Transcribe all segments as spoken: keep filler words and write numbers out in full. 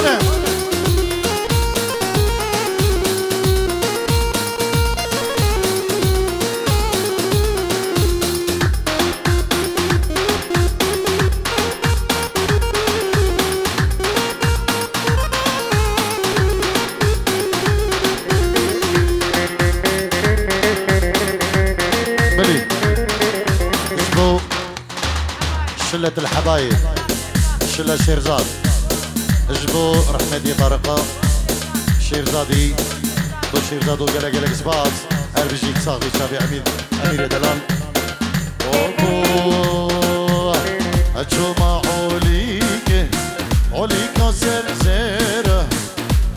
أنا ملي اسمه شلة الحبايب شلة شيرزاد جبو رحمدي طارقة شيرزادي دو شيرزادو قلا قلا كسباز أربجيك صاغي شابي عميد أمير دلال وقوة أجمع عليك عليك زرزيرة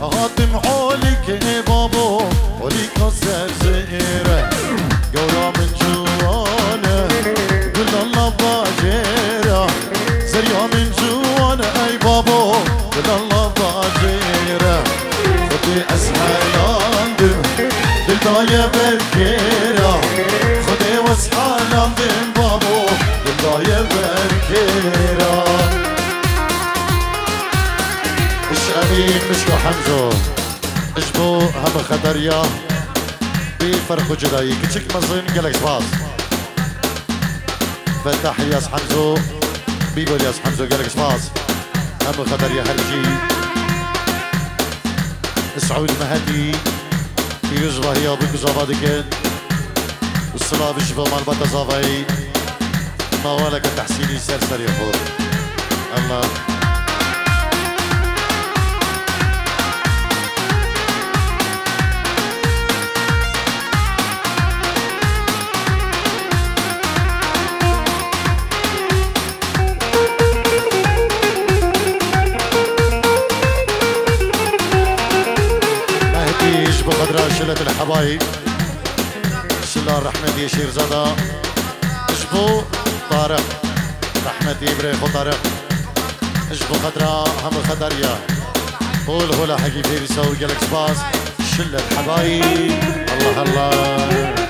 هاتم عليك بابو عليك زرزيرة قولا من جوانا قل الله باجيرة زريا من جوانا أي بابو قل الله باجيرة خدي أسحى ياندم دلدايا بركيرة خدي واسحى ياندم بابو دلدايا بركيرة مش أمين مشكو حمزو اجبو هم خدريا بفرق وجداي كتشك مزين قالك باز فتح ياس حمزو بيقول ياس حمزو قالك باز أبو خضر يا هرجي سعود مهدي يجبه يا ابو زبادكن والصلاه يجبه مال بتزافاي ما ولك تحسيني سلسل يفور الله شلة الحبايب شلة الرحمدي شيرزادة جبو طارق رحمدي بريخو طارق جبو خضرا هم خضريا قول هلا حقي بيري سوي جالكس باس شلة الحبايب الله الله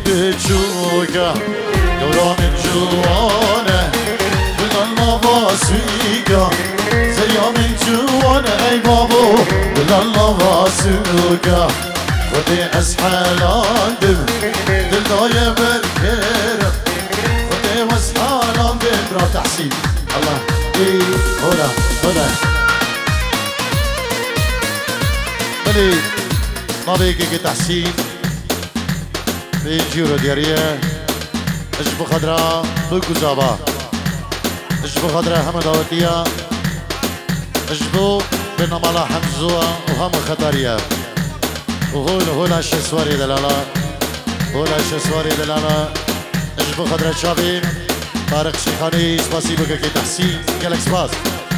بتشوكه دوره من جوانا بالله واسيكه زيها من جوانا اي بابو بالله واسيكه خدي اسحال عندم دلدايا بالخير خدي واسحال عندم درا تحسين الله اي هنا هنا بلي طريقك تحسين بيجيرو دياريه اجبو خضرا بوكو زابا اجبو خضرا هم داوتيه اجبو بن مالا حمزوه وهم خطريه وهول هولا شسواري دلالا هولا شسواري دلالا اجبو خضرا شابي طارق شيخاني سباسيبو كي تحسين كالك سباس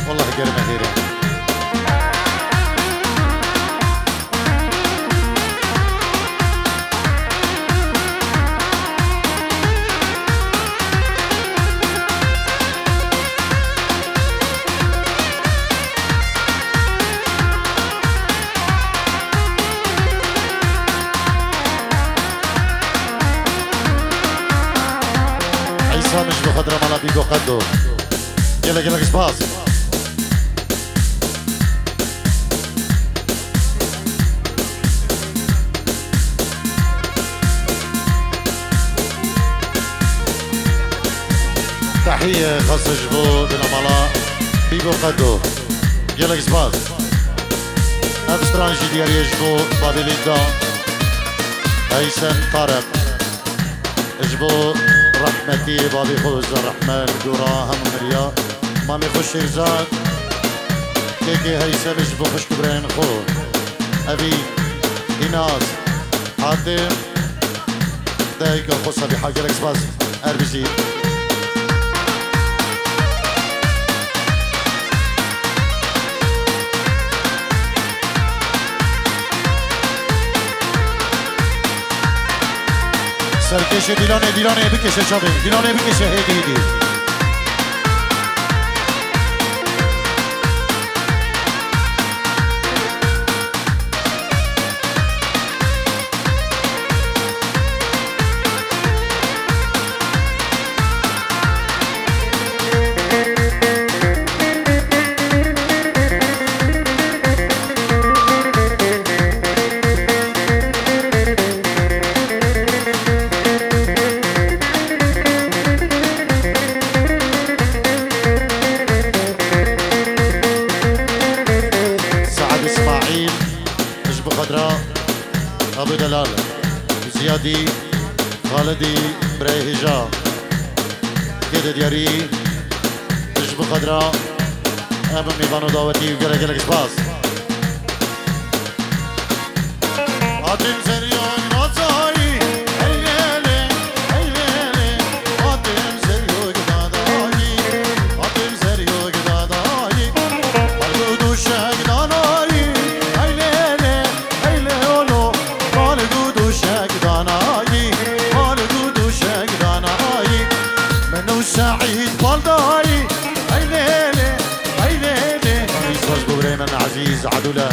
والله كرم خيري خضرة مالا بيقو قدو يلا يلا كسباز تحية خاصة جبو بنا مالا بيقو قدو يلا كسباز أبسترانجي دياري جبو بادي ليدا هيثم طارق جبو رحمتي بابي خوز الرحمن جراهم مريا مامي خوش شيرزاد كيكي هيثم جبو خوش كبرين خو أبي إناس حاتم دايقة خوصة بحاجة لك سباس أربجي سرکش دیلانه دیلانه بکشه شابه دیلانه بکشه هیدی هیدی أبو دلال زيادي خالدي براي هجا كده دياري مش بقدرة أمم يبانو داوتي وقلق قلق شباس عطم سريون وصهاري هيلي هيلي عطم سريون قداداني عطم سريون قداداني قلق دوشة قداناري سعيد بلداري هاي ليلي هاي ليلي عزيز وجبو بريمان عزيز عدولة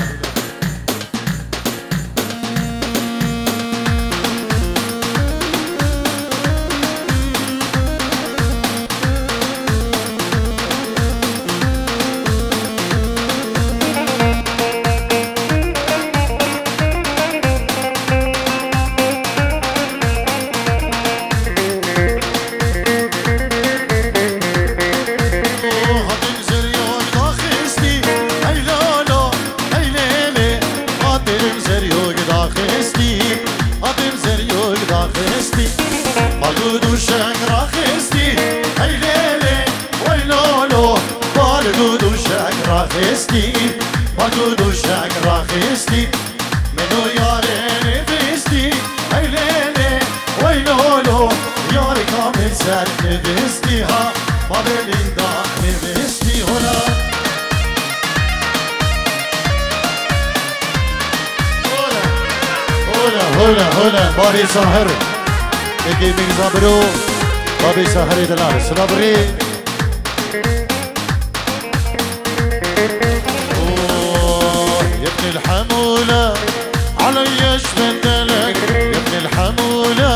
رخصتي وجود وشك رخصتي منو ياري نفستي هاي ليلي ويلولو ياري كامل سر نفستي ها ما بلندا نفستي هنا هنا هنا هنا باري ساهر بدي من زبرو بابي ساهري دلال صبري الحمولة علي ايش بدلك يا ابن الحمولة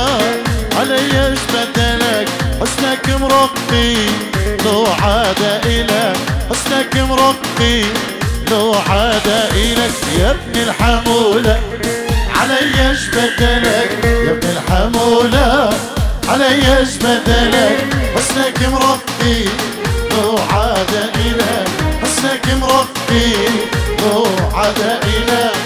علي ايش بدلك حسنك مرقي لو عاد إلك حسنك مرقي لو عاد إلك يا ابن الحمولة علي ايش بدلك يا ابن الحمولة علي ايش بدلك حسنك مرقي لو عاد إلك حسنك مرقي لو عاد إلك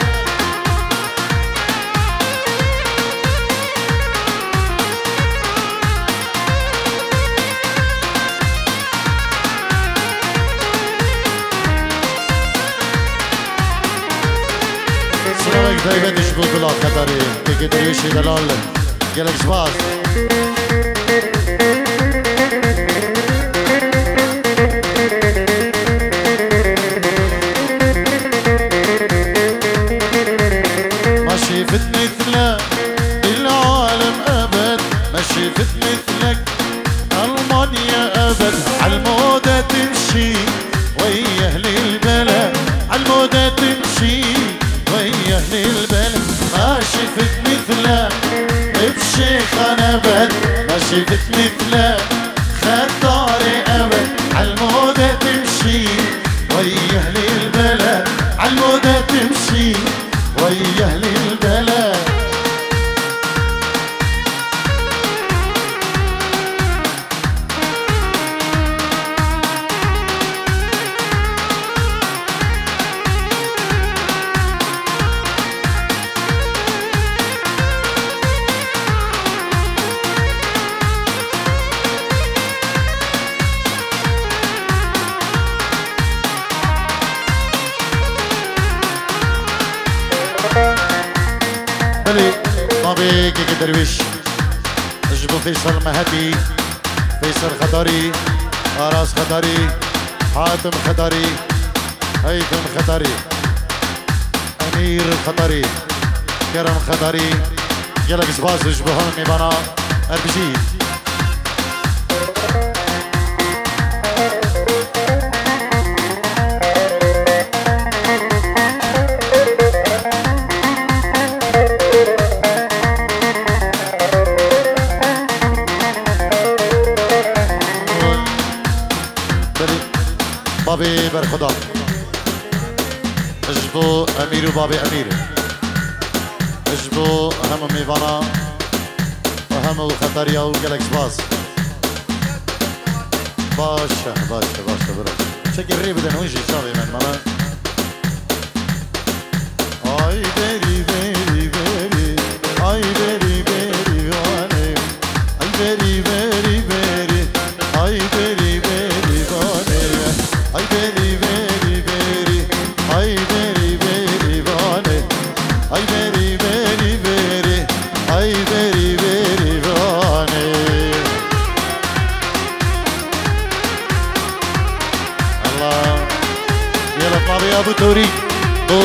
سلامك دايما تشبو بلا قدري تيجي تعيشي دلال قالك شباز شفت مثلك خد داري أبد عالموضة تمشي ويا أهل البلد عالموضة تمشي ويا أهل البلد كيكي درويش جبو فيصل مهدي فيصل خضري أراس خضري حاتم خضري هيثم خضري أمير خضري كرم خضري يلا بس باز جبوهم يبانا أبجيل. بابي برخدا اجبو امير وبابي امير اجبو هم ميفانا وهم وخطريا وجالكس باز باشا باشا باشا برا شكل ريب ده نوجي شافي من ماما اي بيري بيري بيري اي بيري بيري واني اي بيري بيري بيري اي بيري بيري واني Ay beri beri beri, ay beri beri bari, ay beri beri beri, ay beri beri bari. Allah, ya la Rabbi Abu Turi, bu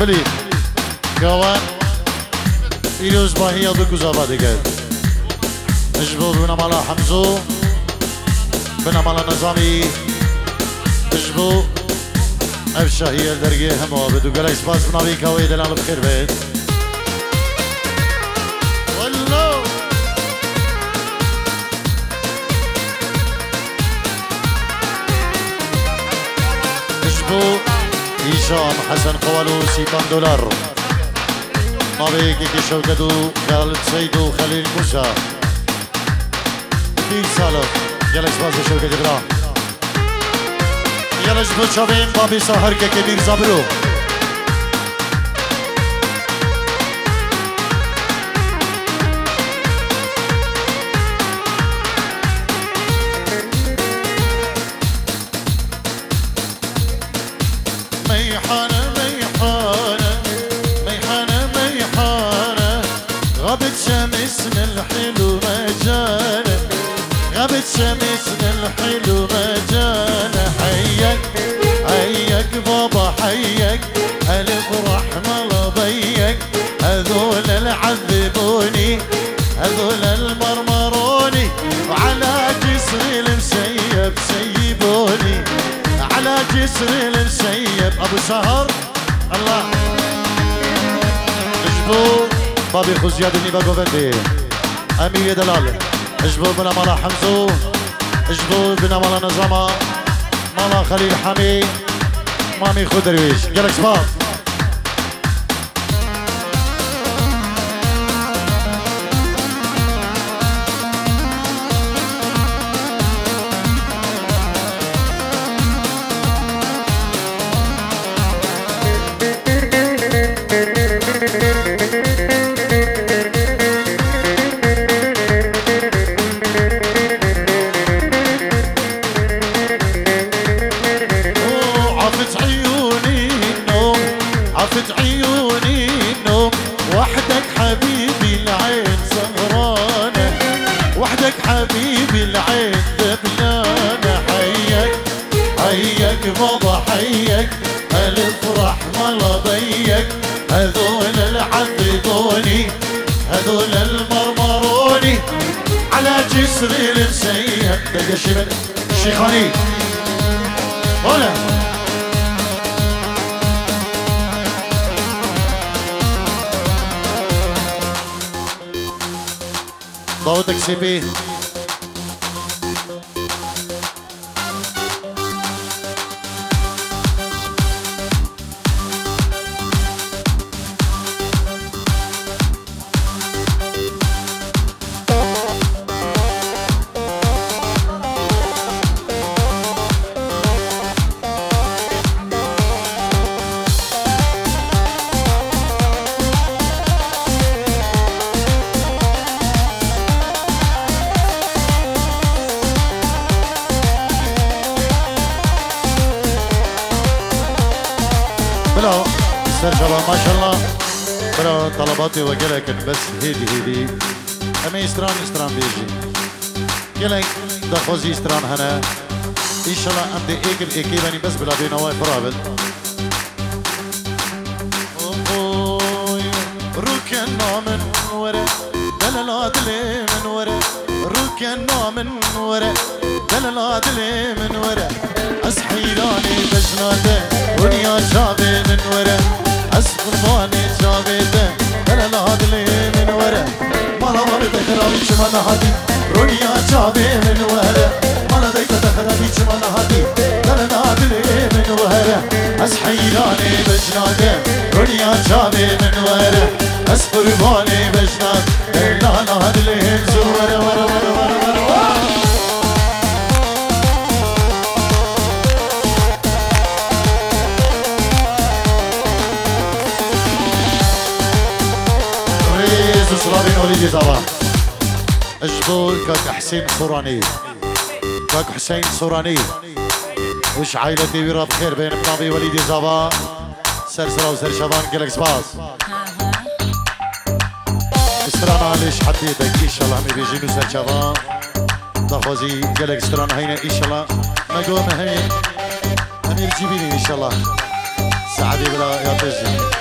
بلی گوان ایروز باهی ادو گذابا دیگر اجبو بنامالا حمزو بنامالا نظامی اجبو افشاهی الدرگی همو بدو گلک سپاس بناوی کاوی دلال بخیر بید برضو هشام حسن خوالو ستان دولار مابيك كي شوكتو خالد سيدو خليل موسى ديك سالو يلاش باز شوكتو برا يلاش بوشوبين بابي سهر كبير زبرو شمسنا الحلو مجانا حيك حيك بابا حيك ألف رحمة الله بيك هذول العذبوني هذول المرمروني وعلى جسر المسيب سيبوني على جسر المسيب أبو سهر الله اجبو بابي خزياد النبا جوفندي أمير دلال اجبو بنا مالا حمزو اجبو بنا مالا نظامة مالا خليل حمي مامي خود درويش جالك سباب شيخاني هلا ضوء سيبي وقالك بس هيدي هيدي أما يستران يستران بيجي قالك دا خوزي يستران هنا إن شاء الله أمدي إيكل إيكيباني بس بلا بينا واي فرابل أوي روكي النوع من ورق دلالات لي من ورق روكي النوع من ورق دلالات لي من ورق أسحيلاني بجناده ونيا شعبي من ورق أسقرباني شعبي ده دلال عدلي من ورا مالا مالا تخرابي شمانا هادي رونيا شعبي من ورا مالا ديك تخرابي شمانا هادي دلال عدلي من ورا أسحيراني بجنادي رونيا شعبي من ورا أسقرباني بجناد دلال عدلي زورا ورا ورا ورا ورا صلابين وليدي طبعا اجبو كاك حسين صوراني كاك حسين صوراني وش عائلتي بيرا بخير بين بنابي وليدي طبعا سرسرا وسر شبان كلكس باز استرانا عليش حد يدك ان شاء الله عمي بيجي نسر شبان تخوزي كلكس استرانا هينا ان شاي الله ما قوم هين امير جيبيني ان شاء الله سعدي بلا يا تجي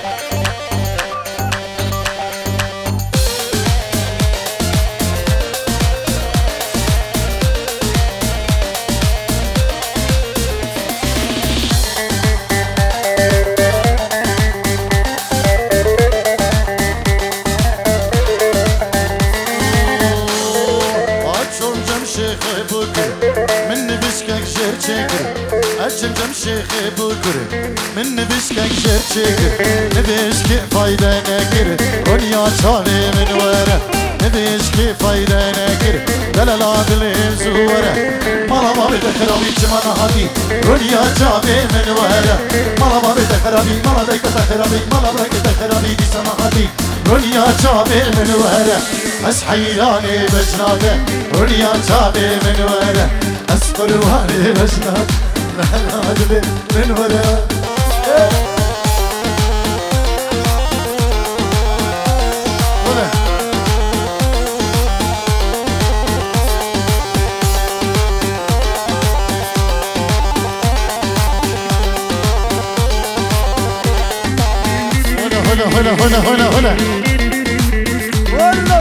أجل تمشي بكرة من بسكك شرشكر نبسكي فايدة نكر دنيا شالي من ورا نبسكي فايدة نكر دللا دلهم زورا مرحبا بتخربي جمانا هادي دنيا شالي من ورا مرحبا بتخربي مرحبا بتخربي مرحبا بتخربي دي سماهاتي دنيا شالي من ورا أس حيراني بجناده دنيا شالي من ورا أس قرواني بجناده العدل من وراء هنا هنا هنا هنا هنا هنا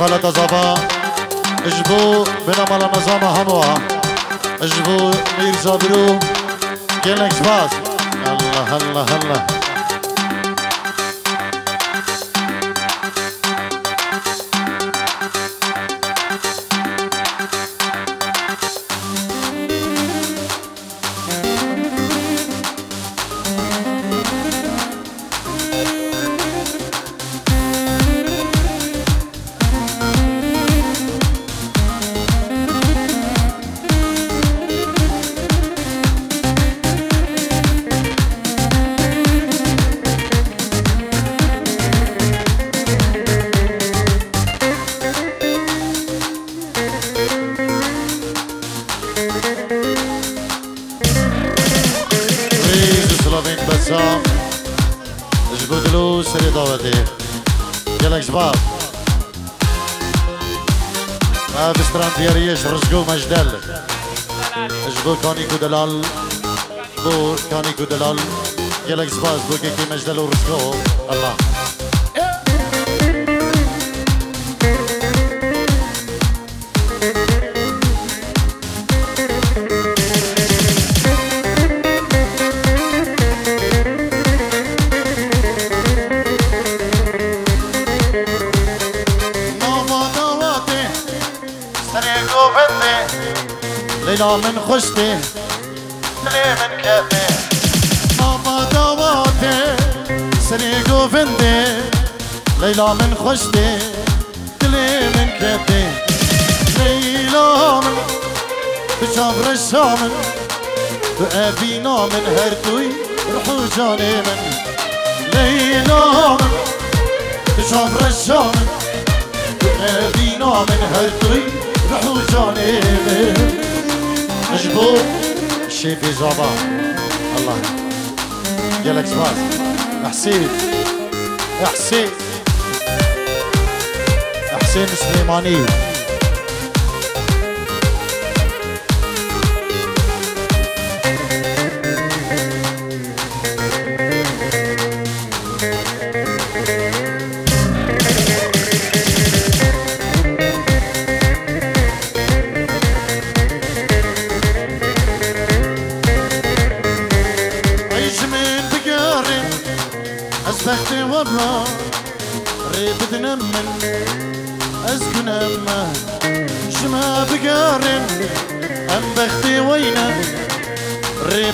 خالة زبا اجبو بنا مالا نظام هموها اجبو مير زابرو كيلكس باز الله الله الله مجدل اجبو كاني كودلال بو كاني كودلال يلك زباز بو كيكي مجدل ورزقو الله ليلى من خشتي لي من كافي ماما دواتي سريق وفندي ليلى من خشتي لي من كافي ليلى من بشامر الشامن بأبينا من هردوي روحو جاني من ليلى من بشامر الشامن بأبينا من هردوي روحو جاني من اجبو شيفي زابا الله يلك زباز حسين حسين حسين سليماني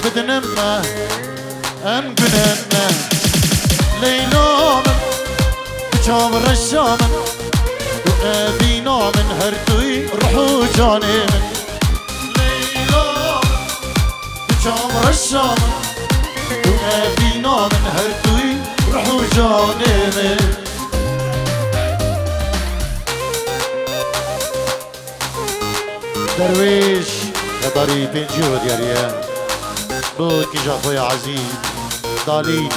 بدنما ام بدنما ليلوم بجام الرشام وابي نوم هردوي روحو جاني من ليلوم بجام الرشام وابي نوم هردوي روحو جاني من درويش يا طريقي جود يا ريان بوك يا اخويا عزيز دالين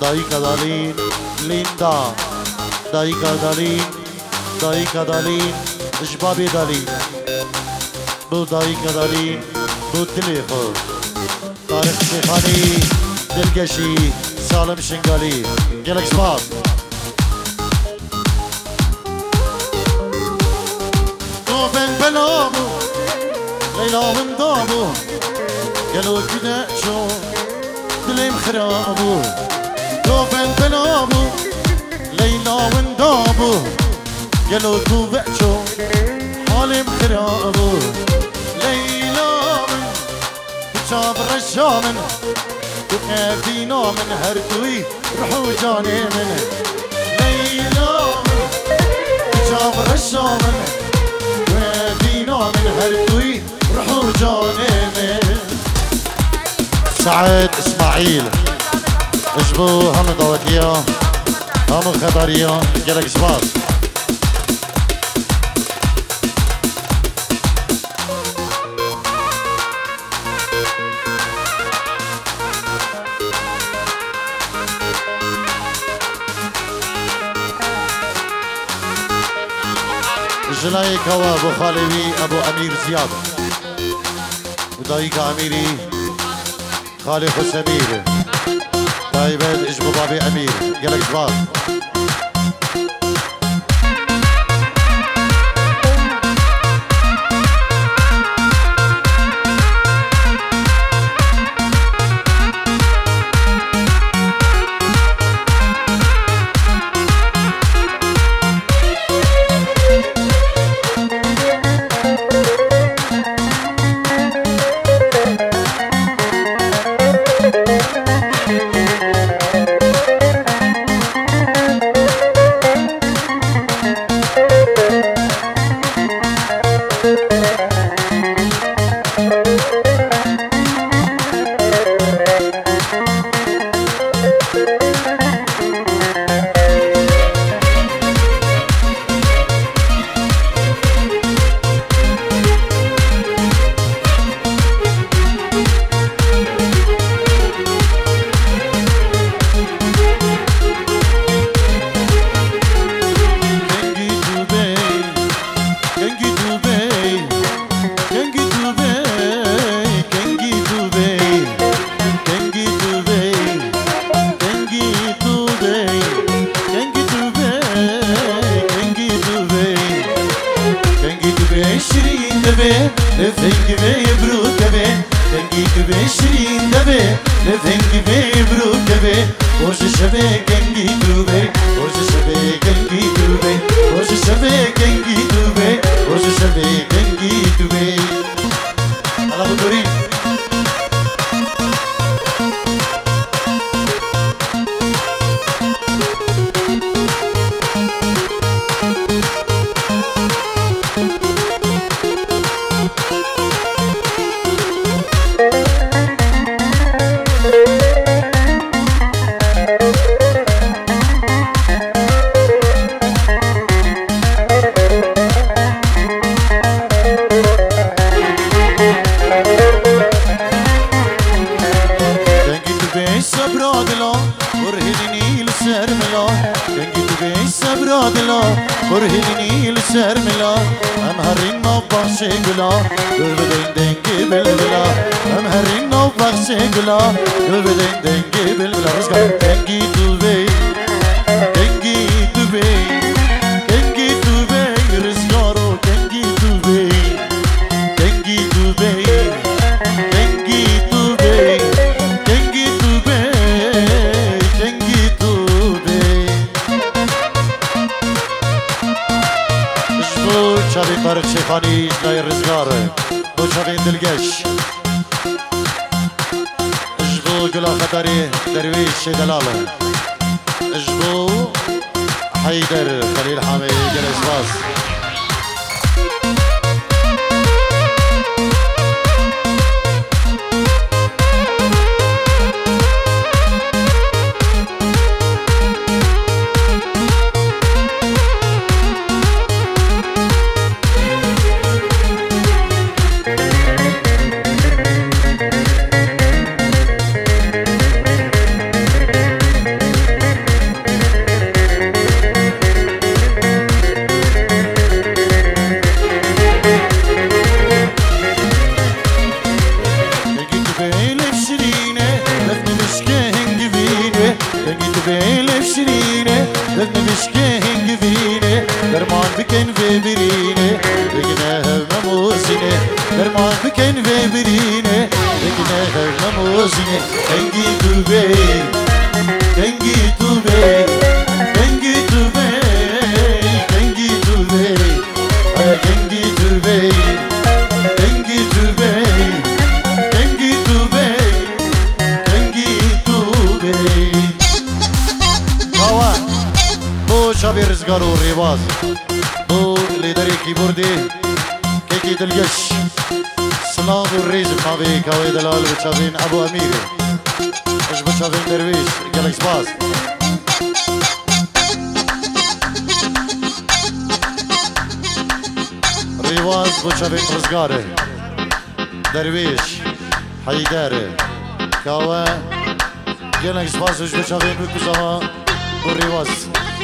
دايكا دالين ليندا دايكا دالين دايكا دالين شبابي دالين bu dayı kadari, bu dili xo. Tarık Sihani, Dilgeşi, Salim Şingali, gelek spaz. Doğben belamı, Leyla'nın damı, gel o güne ço, dilim xirabı. Doğben belamı, Leyla'nın damı, gel o kuvvet ço, حالم خرابو ليلا من بجاب رشا من وقافينا من هردوي رحو جاني من ليلا من بجاب رشا من وقافينا من هردوي رحو جاني من سعد اسماعيل اسبو هم ضوكيا هم خطريا جلك سباس جلای کوا ابو خالوی ابو امیر زیاد ودایک امیری خالی خسمیر دایبد اجبو بابی امیر گلک جواب دینه درمان بکن و برینه بگینه هر نمازینه دنگی تو بی دنگی تو بی دنگی تو بی دنگی تو بی دنگی تو بی دنگی تو بی دنگی تو بی دنگی تو بی آوا تو شبیه رزگار و ریواز تو لیدری کی بردی كي دلجش سلام والريز بحبي كوي دلال بتشابين أبو أميري إيش بتشابين درويش جالكس باز ريواز بتشابين رزقاري درويش حيداري كوي جالكس باز إيش بتشابين بكوزها والريواز الله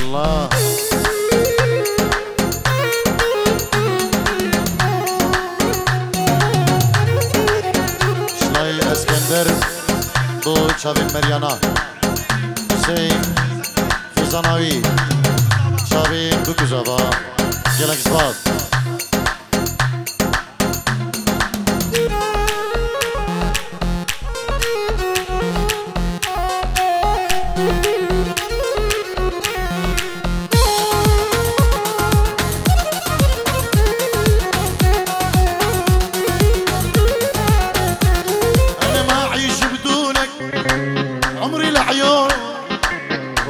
الله شباب مريانا زين فزاناوي شباب بكوزابا يلا كسبات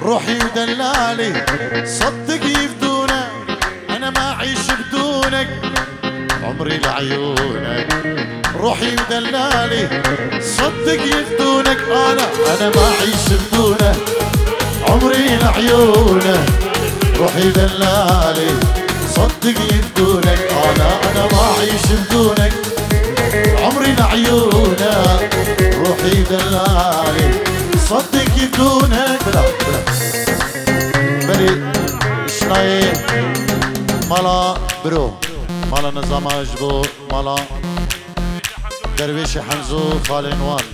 روحي ودلالي صدقي بدونك أنا ما أعيش بدونك عمري لعيونك روحي ودلالي صدقي بدونك أنا أنا ما أعيش بدونك عمري لعيونك روحي ودلالي صدقي بدونك أنا أنا ما أعيش بدونك عمري لعيونك روحي ودلالي صدق بدونك بلا بلا بري شراي مالا برو مالا نظام عجبو مالا درويش حمزو خالي نوان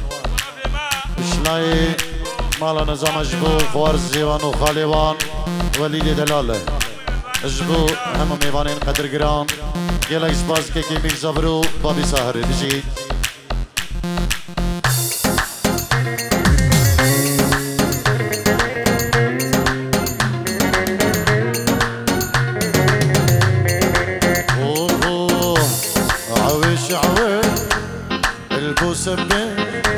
شراي مالا نظام عجبو خوار الزيوان وخالي وان وليد دلاله عجبو هم ميوانين قدر جران يلاك سباز كيكي ميكزابرو بابي ساهر دجي عويش عويش البوس بيك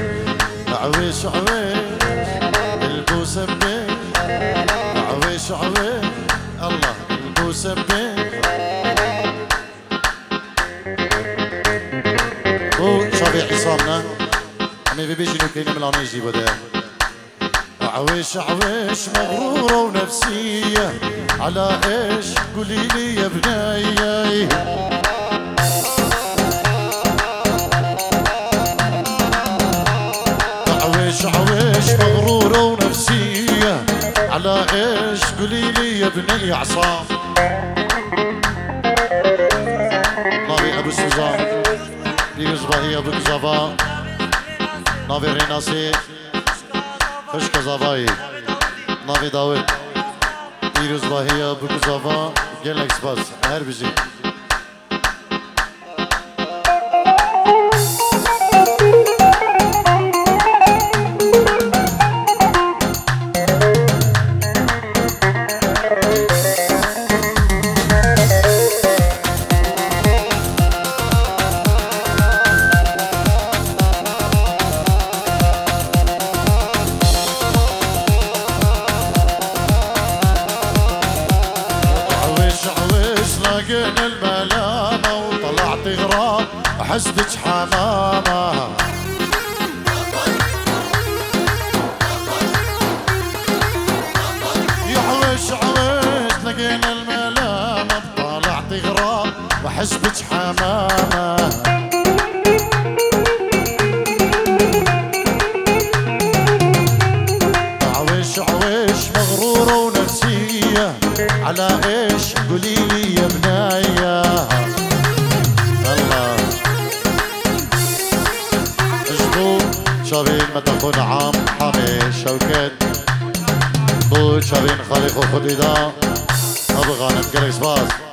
عويش عويش الله البوس بيك هو شبيع عصامنا عمي بيبي شنو كاين من عمي يجيبو داير عويش عويش مغرورة ونفسية على ايش قولي لي يا بناية عويش مغرورة ونفسية على ايش قولي لي يا بني عصام نافي ابو سوزان بيزباهي ابو كزافا نافي ريناسي خش كزافاي نافي داود بيزباهي ابو كزافا جلكس باس her bizi حسبك حمامة يا عويش عويش لقينا الملامة طلعت غرام وحسبك حمامة عويش عويش مغرورة ونفسية على ايش قولي لي يا بناية شابين متخون عام حامي شوكت بو شابين خالق وخديدا أبو غانم كريس باز